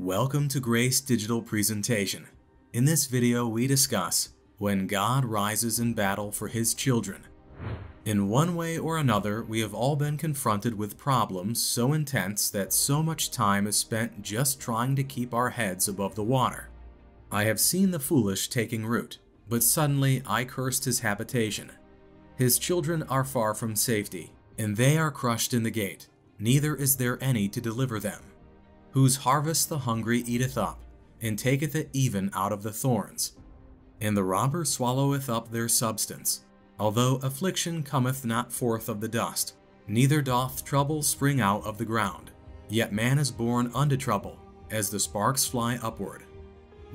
Welcome to Grace Digital Presentation. In this video, we discuss when God rises in battle for His children. In one way or another, we have all been confronted with problems so intense that so much time is spent just trying to keep our heads above the water. I have seen the foolish taking root, but suddenly I cursed his habitation. His children are far from safety, and they are crushed in the gate, neither is there any to deliver them. Whose harvest the hungry eateth up, and taketh it even out of the thorns. And the robber swalloweth up their substance. Although affliction cometh not forth of the dust, neither doth trouble spring out of the ground. Yet man is born unto trouble, as the sparks fly upward.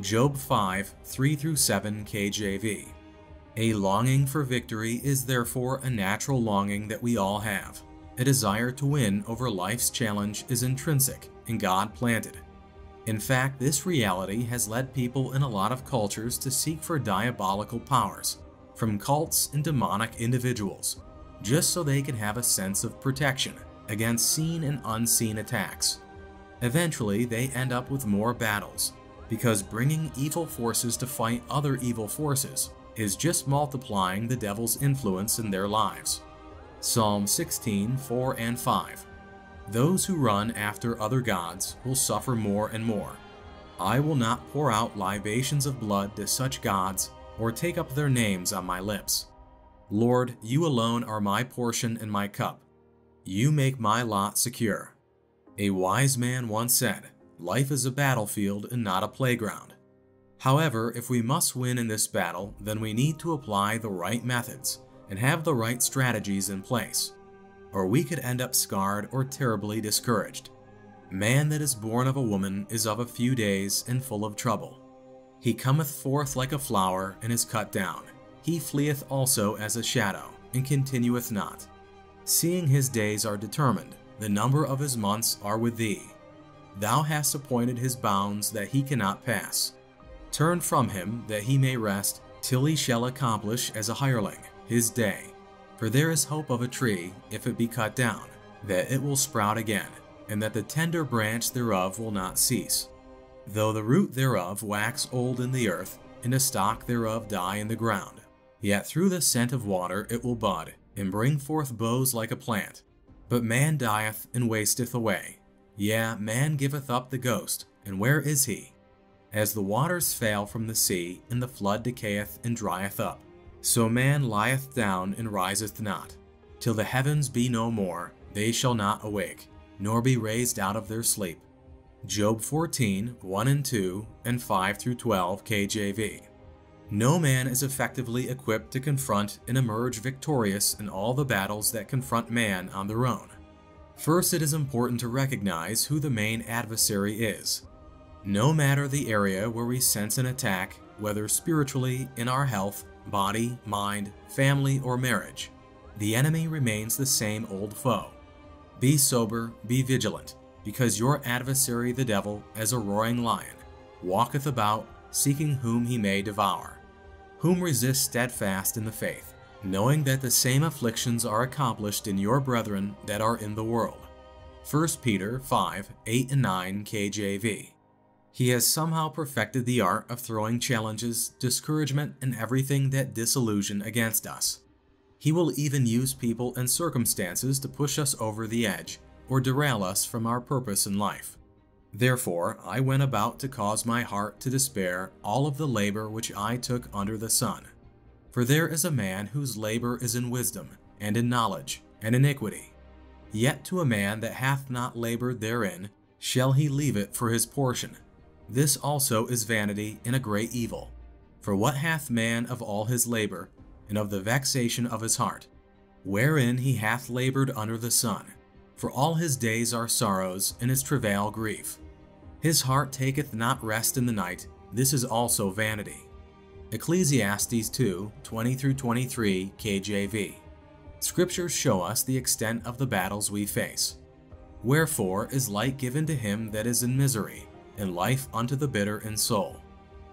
Job 5, 3-7 KJV. A longing for victory is therefore a natural longing that we all have. A desire to win over life's challenge is intrinsic, and God planted. In fact, this reality has led people in a lot of cultures to seek for diabolical powers, from cults and demonic individuals, just so they can have a sense of protection against seen and unseen attacks. Eventually, they end up with more battles, because bringing evil forces to fight other evil forces is just multiplying the devil's influence in their lives. Psalm 16, 4 and 5. Those who run after other gods will suffer more and more. I will not pour out libations of blood to such gods, or take up their names on my lips. Lord, you alone are my portion and my cup. You make my lot secure. A wise man once said, "Life is a battlefield and not a playground." However, if we must win in this battle, then we need to apply the right methods and have the right strategies in place, or we could end up scarred or terribly discouraged. Man that is born of a woman is of a few days and full of trouble. He cometh forth like a flower and is cut down. He fleeth also as a shadow, and continueth not. Seeing his days are determined, the number of his months are with thee. Thou hast appointed his bounds that he cannot pass. Turn from him that he may rest, till he shall accomplish as a hireling his day. For there is hope of a tree, if it be cut down, that it will sprout again, and that the tender branch thereof will not cease. Though the root thereof wax old in the earth, and the stock thereof die in the ground, yet through the scent of water it will bud, and bring forth boughs like a plant. But man dieth and wasteth away. Yea, man giveth up the ghost, and where is he? As the waters fail from the sea, and the flood decayeth and drieth up, so man lieth down and riseth not. Till the heavens be no more, they shall not awake, nor be raised out of their sleep. Job 14, 1 and 2, and 5-12 KJV. No man is effectively equipped to confront and emerge victorious in all the battles that confront man on their own. First, it is important to recognize who the main adversary is. No matter the area where we sense an attack, whether spiritually, in our health, body, mind, family, or marriage, the enemy remains the same old foe. Be sober, be vigilant, because your adversary the devil, as a roaring lion, walketh about, seeking whom he may devour. Whom resist steadfast in the faith, knowing that the same afflictions are accomplished in your brethren that are in the world. 1 Peter 5, 8 and 9 KJV. He has somehow perfected the art of throwing challenges, discouragement, and everything that disillusion against us. He will even use people and circumstances to push us over the edge, or derail us from our purpose in life. Therefore, I went about to cause my heart to despair all of the labor which I took under the sun. For there is a man whose labor is in wisdom, and in knowledge, and iniquity. Yet to a man that hath not labored therein, shall he leave it for his portion. This also is vanity and a great evil. For what hath man of all his labor, and of the vexation of his heart, wherein he hath labored under the sun? For all his days are sorrows, and his travail grief. His heart taketh not rest in the night, this is also vanity. Ecclesiastes 2, 20-23 KJV. Scriptures show us the extent of the battles we face. Wherefore is light given to him that is in misery, and life unto the bitter in soul,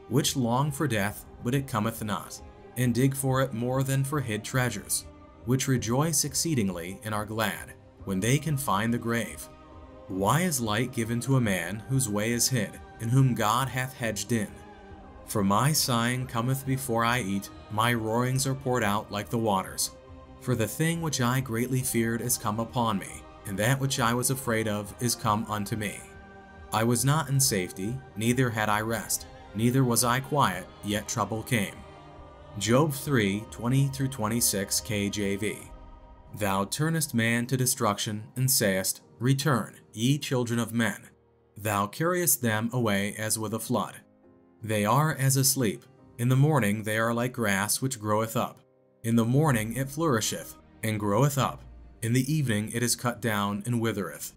which long for death, but it cometh not, and dig for it more than for hid treasures, which rejoice exceedingly and are glad, when they can find the grave. Why is light given to a man whose way is hid, and whom God hath hedged in? For my sighing cometh before I eat, my roarings are poured out like the waters. For the thing which I greatly feared is come upon me, and that which I was afraid of is come unto me. I was not in safety, neither had I rest, neither was I quiet, yet trouble came. Job 3:20-26 KJV. Thou turnest man to destruction, and sayest, Return, ye children of men. Thou carriest them away as with a flood. They are as asleep. In the morning they are like grass which groweth up. In the morning it flourisheth, and groweth up. In the evening it is cut down, and withereth.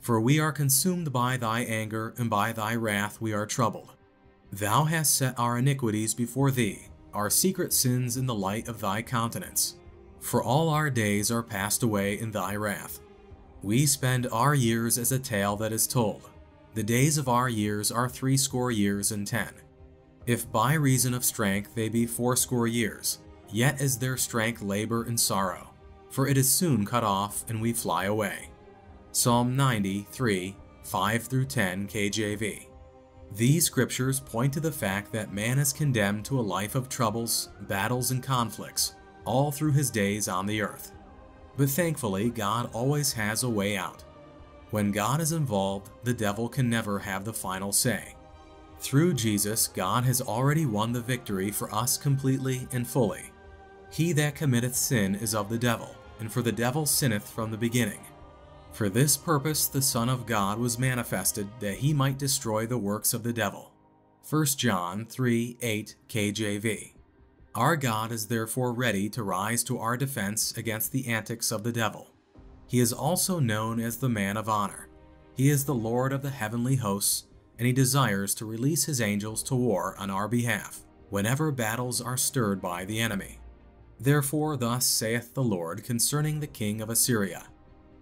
For we are consumed by thy anger, and by thy wrath we are troubled. Thou hast set our iniquities before thee, our secret sins in the light of thy countenance. For all our days are passed away in thy wrath. We spend our years as a tale that is told. The days of our years are 80 years and 10. If by reason of strength they be 80 years, yet is their strength labor and sorrow, for it is soon cut off, and we fly away. Psalm 90:3, 5-10 KJV. These scriptures point to the fact that man is condemned to a life of troubles, battles, and conflicts, all through his days on the earth. But thankfully, God always has a way out. When God is involved, the devil can never have the final say. Through Jesus, God has already won the victory for us completely and fully. He that committeth sin is of the devil, and for the devil sinneth from the beginning. For this purpose the Son of God was manifested, that he might destroy the works of the devil. 1 John 3:8 KJV. Our God is therefore ready to rise to our defense against the antics of the devil. He is also known as the Man of Honor. He is the Lord of the heavenly hosts, and he desires to release his angels to war on our behalf, whenever battles are stirred by the enemy. Therefore thus saith the Lord concerning the king of Assyria,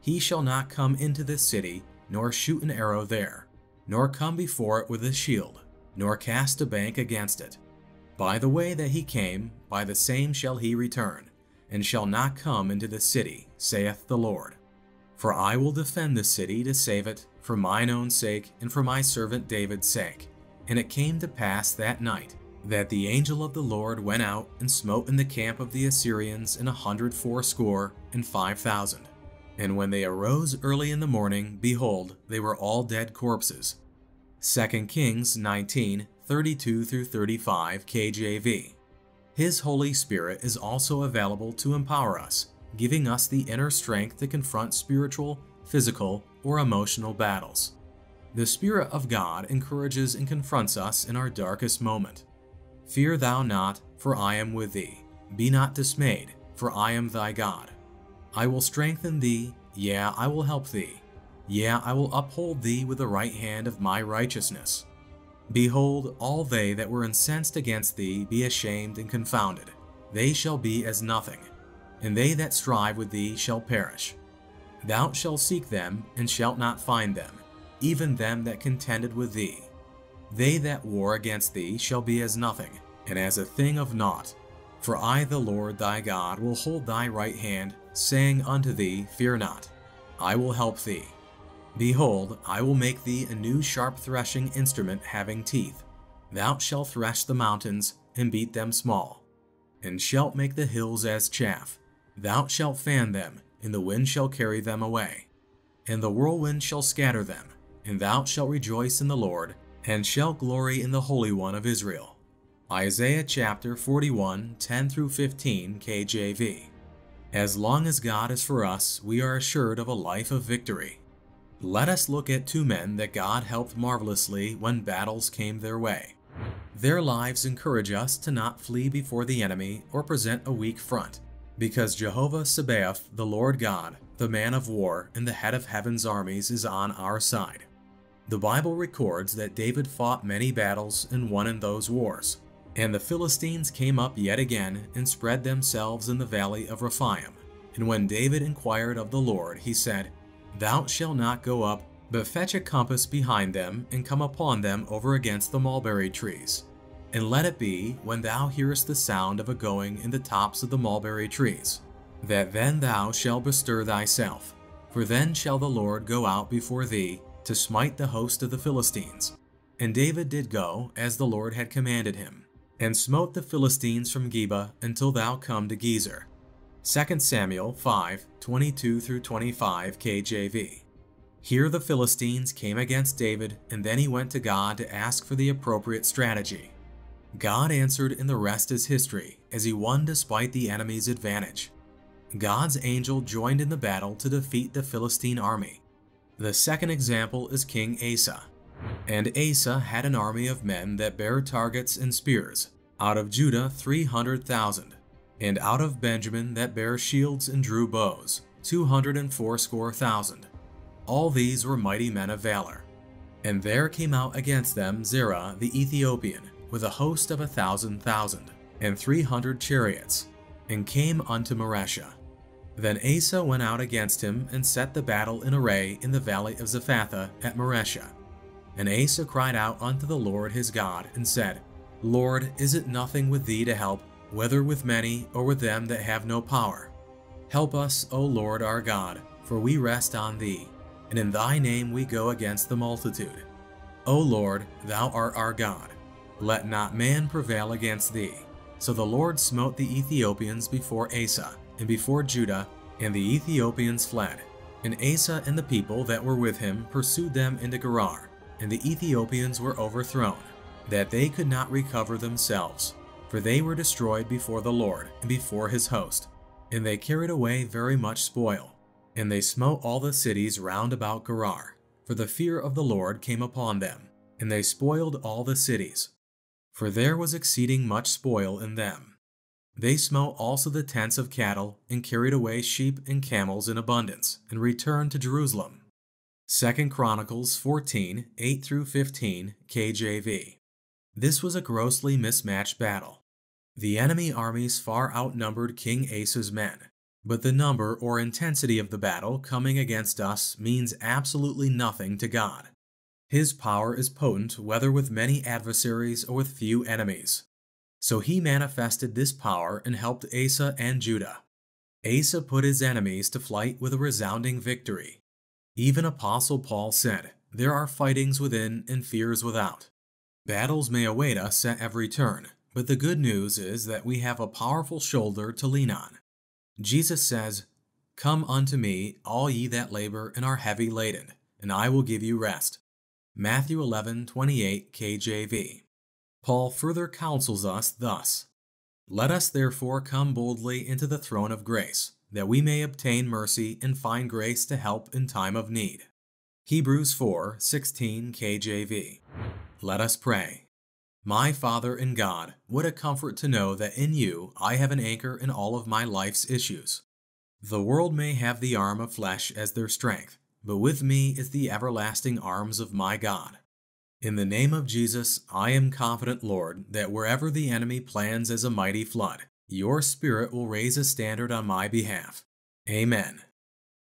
He shall not come into this city, nor shoot an arrow there, nor come before it with a shield, nor cast a bank against it. By the way that he came, by the same shall he return, and shall not come into the city, saith the Lord. For I will defend the city to save it, for mine own sake, and for my servant David's sake. And it came to pass that night, that the angel of the Lord went out, and smote in the camp of the Assyrians in 180,500. And when they arose early in the morning, behold, they were all dead corpses. 2 Kings 19:32-35 KJV. His Holy Spirit is also available to empower us, giving us the inner strength to confront spiritual, physical, or emotional battles. The Spirit of God encourages and confronts us in our darkest moment. Fear thou not, for I am with thee. Be not dismayed, for I am thy God. I will strengthen thee, yea, I will help thee. Yea, I will uphold thee with the right hand of my righteousness. Behold, all they that were incensed against thee be ashamed and confounded. They shall be as nothing, and they that strive with thee shall perish. Thou shalt seek them, and shalt not find them, even them that contended with thee. They that war against thee shall be as nothing, and as a thing of naught. For I, the Lord thy God, will hold thy right hand, saying unto thee, Fear not, I will help thee. Behold, I will make thee a new sharp threshing instrument having teeth. Thou shalt thresh the mountains, and beat them small, and shalt make the hills as chaff. Thou shalt fan them, and the wind shall carry them away, and the whirlwind shall scatter them. And thou shalt rejoice in the Lord, and shalt glory in the Holy One of Israel. Isaiah chapter 41:10-15 KJV. As long as God is for us, we are assured of a life of victory. Let us look at two men that God helped marvelously when battles came their way. Their lives encourage us to not flee before the enemy or present a weak front, because Jehovah Sabaoth, the Lord God, the man of war and the head of heaven's armies, is on our side. The Bible records that David fought many battles and won in those wars, and the Philistines came up yet again and spread themselves in the valley of Rephaim. And when David inquired of the Lord, he said, Thou shalt not go up, but fetch a compass behind them, and come upon them over against the mulberry trees. And let it be, when thou hearest the sound of a going in the tops of the mulberry trees, that then thou shalt bestir thyself. For then shall the Lord go out before thee to smite the host of the Philistines. And David did go, as the Lord had commanded him, and smote the Philistines from Geba until thou come to Gezer. 2 Samuel 5, 22-25 KJV. Here the Philistines came against David, and then he went to God to ask for the appropriate strategy. God answered, and the rest is history, as he won despite the enemy's advantage. God's angel joined in the battle to defeat the Philistine army. The second example is King Asa. And Asa had an army of men that bare targets and spears, out of Judah 300,000, and out of Benjamin that bare shields and drew bows, 280,000. All these were mighty men of valor. And there came out against them Zerah the Ethiopian, with a host of 1,000,000, and 300 chariots, and came unto Mareshah. Then Asa went out against him, and set the battle in array in the valley of Zephatha at Mareshah. And Asa cried out unto the Lord his God, and said, Lord, is it nothing with thee to help, whether with many or with them that have no power? Help us, O Lord our God, for we rest on thee, and in thy name we go against the multitude. O Lord, thou art our God. Let not man prevail against thee. So the Lord smote the Ethiopians before Asa, and before Judah, and the Ethiopians fled. And Asa and the people that were with him pursued them into Gerar, and the Ethiopians were overthrown, that they could not recover themselves, for they were destroyed before the Lord, and before his host. And they carried away very much spoil, and they smote all the cities round about Gerar, for the fear of the Lord came upon them, and they spoiled all the cities. For there was exceeding much spoil in them. They smote also the tents of cattle, and carried away sheep and camels in abundance, and returned to Jerusalem. 2 Chronicles 14, 8-15 KJV. This was a grossly mismatched battle. The enemy armies far outnumbered King Asa's men, but the number or intensity of the battle coming against us means absolutely nothing to God. His power is potent whether with many adversaries or with few enemies. So he manifested this power and helped Asa and Judah. Asa put his enemies to flight with a resounding victory. Even Apostle Paul said, "There are fightings within and fears without." Battles may await us at every turn, but the good news is that we have a powerful shoulder to lean on. Jesus says, "Come unto me, all ye that labor and are heavy laden, and I will give you rest." Matthew 11:28 KJV. Paul further counsels us thus, "Let us therefore come boldly into the throne of grace, that we may obtain mercy and find grace to help in time of need." Hebrews 4:16 KJV. Let us pray. My Father and God, what a comfort to know that in you I have an anchor in all of my life's issues. The world may have the arm of flesh as their strength, but with me is the everlasting arms of my God. In the name of Jesus, I am confident, Lord, that wherever the enemy plans as a mighty flood, your Spirit will raise a standard on my behalf. Amen.